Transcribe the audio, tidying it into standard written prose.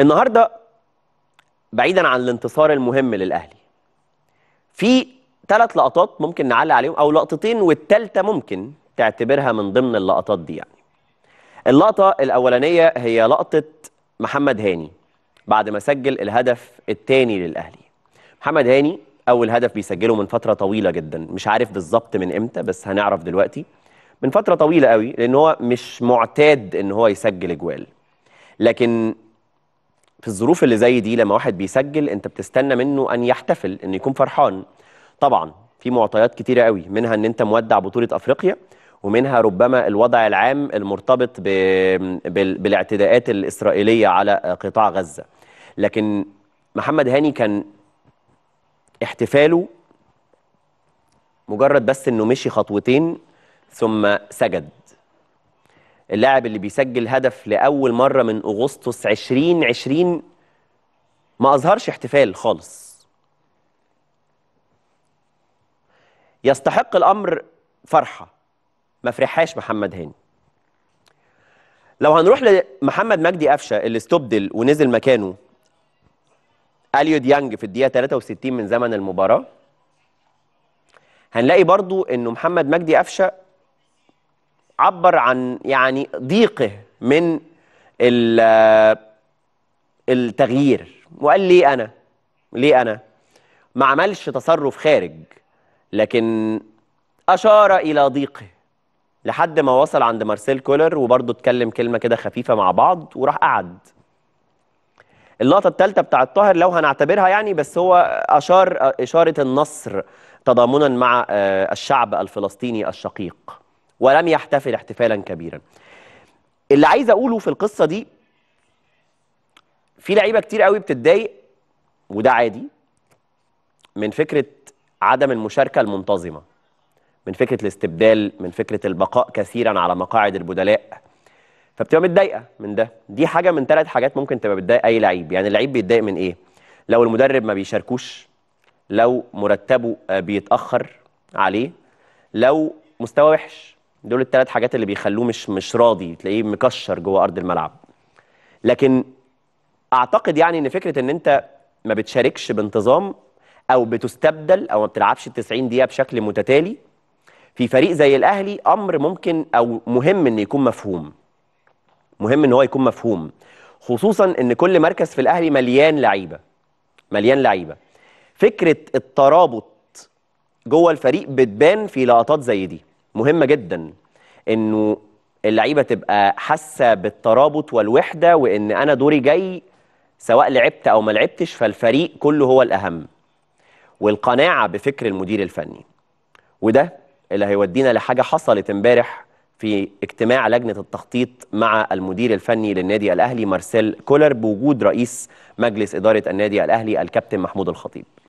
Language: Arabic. النهارده بعيدا عن الانتصار المهم للاهلي، في 3 لقطات ممكن نعلق عليهم او لقطتين، والثالثه ممكن تعتبرها من ضمن اللقطات دي. يعني اللقطه الاولانيه هي لقطه محمد هاني بعد ما سجل الهدف الثاني للاهلي. محمد هاني اول هدف بيسجله من فتره طويله جدا، مش عارف بالظبط من امتى بس هنعرف دلوقتي، من فتره طويله قوي، لان هو مش معتاد ان هو يسجل اجوال. لكن في الظروف اللي زي دي لما واحد بيسجل انت بتستنى منه ان يحتفل، ان يكون فرحان. طبعا في معطيات كتيره قوي، منها ان انت مودع بطوله افريقيا، ومنها ربما الوضع العام المرتبط بالاعتداءات الاسرائيليه على قطاع غزه. لكن محمد هاني كان احتفاله مجرد بس انه مشي خطوتين ثم سجد. اللاعب اللي بيسجل هدف لاول مره من اغسطس 2020 ما اظهرش احتفال خالص. يستحق الامر فرحه، ما فرحهاش محمد هاني. لو هنروح لمحمد مجدي أفشة اللي استبدل ونزل مكانه أليو ديانج في الدقيقة 63 من زمن المباراة، هنلاقي برضو أنه محمد مجدي أفشة عبر عن يعني ضيقه من التغيير، وقال ليه أنا ما عملش تصرف خارج، لكن أشار إلى ضيقه لحد ما وصل عند مارسيل كولر، وبرضه اتكلم كلمة كده خفيفة مع بعض وراح قعد. اللقطة الثالثة بتاعت طاهر لو هنعتبرها يعني، بس هو أشار إشارة النصر تضامنا مع الشعب الفلسطيني الشقيق، ولم يحتفل احتفالا كبيرا. اللي عايز أقوله في القصة دي، في لعيبة كتير قوي بتتضايق وده عادي من فكرة عدم المشاركة المنتظمة، من فكرة الاستبدال، من فكرة البقاء كثيرا على مقاعد البدلاء، فبتبقى متضايقة من ده. دي حاجة من 3 حاجات ممكن تبقى بتضايق أي لعيب. يعني اللعيب بيتضايق من إيه؟ لو المدرب ما بيشاركوش، لو مرتبه بيتأخر عليه، لو مستوى وحش. دول ال3 حاجات اللي بيخلوه مش راضي، تلاقيه مكشر جوه أرض الملعب. لكن أعتقد يعني إن فكرة إن أنت ما بتشاركش بانتظام أو بتستبدل أو ما بتلعبش ال90 دقيقة بشكل متتالي في فريق زي الأهلي أمر ممكن أو مهم إن يكون مفهوم. مهم إن هو يكون مفهوم، خصوصاً إن كل مركز في الأهلي مليان لعيبة. مليان لعيبة. فكرة الترابط جوه الفريق بتبان في لقطات زي دي، مهمة جداً إنه اللعيبة تبقى حاسة بالترابط والوحدة، وإن أنا دوري جاي سواء لعبت أو ما لعبتش، فالفريق كله هو الأهم. والقناعة بفكر المدير الفني. وده اللي هيودينا لحاجة حصلت امبارح في اجتماع لجنة التخطيط مع المدير الفني للنادي الأهلي مارسيل كولر بوجود رئيس مجلس إدارة النادي الأهلي الكابتن محمود الخطيب.